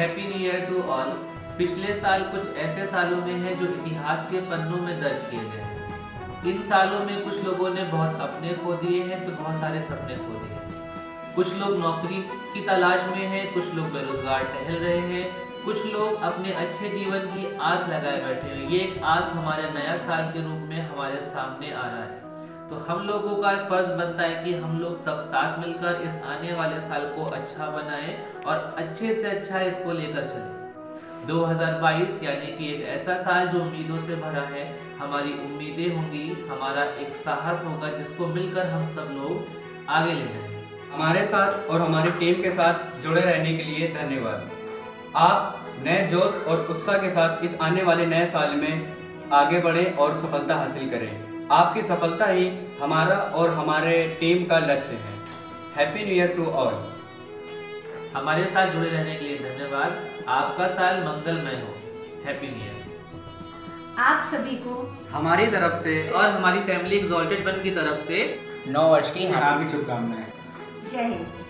Happy new year to all. पिछले साल कुछ ऐसे सालों में है जो इतिहास के पन्नों में दर्ज किए गए हैं। इन सालों में कुछ लोगों ने बहुत अपने खो दिए हैं तो बहुत सारे सपने खो दिए हैं। कुछ लोग नौकरी की तलाश में हैं, कुछ लोग बेरोजगार टहल रहे हैं, कुछ लोग अपने अच्छे जीवन की आस लगाए बैठे हैं। ये एक आस हमारे नया साल के रूप में हमारे सामने आ रहा है, तो हम लोगों का फर्ज बनता है कि हम लोग सब साथ मिलकर इस आने वाले साल को अच्छा बनाएं और अच्छे से अच्छा इसको लेकर चलें। 2022 यानी कि एक ऐसा साल जो उम्मीदों से भरा है। हमारी उम्मीदें होंगी, हमारा एक साहस होगा जिसको मिलकर हम सब लोग आगे ले जाएंगे। हमारे साथ और हमारी टीम के साथ जुड़े रहने के लिए धन्यवाद। आप नए जोश और उत्साह के साथ इस आने वाले नए साल में आगे बढ़ें और सफलता हासिल करें। आपकी सफलता ही हमारा और हमारे टीम का लक्ष्य है। Happy new year to all. हमारे साथ जुड़े रहने के लिए धन्यवाद। आपका साल मंगलमय हो। Happy new year. आप सभी को हमारी तरफ से और हमारी फैमिली एग्जॉल्टेड वन की तरफ से नौ वर्ष की हार्दिक शुभकामनाएं। जय हिंद।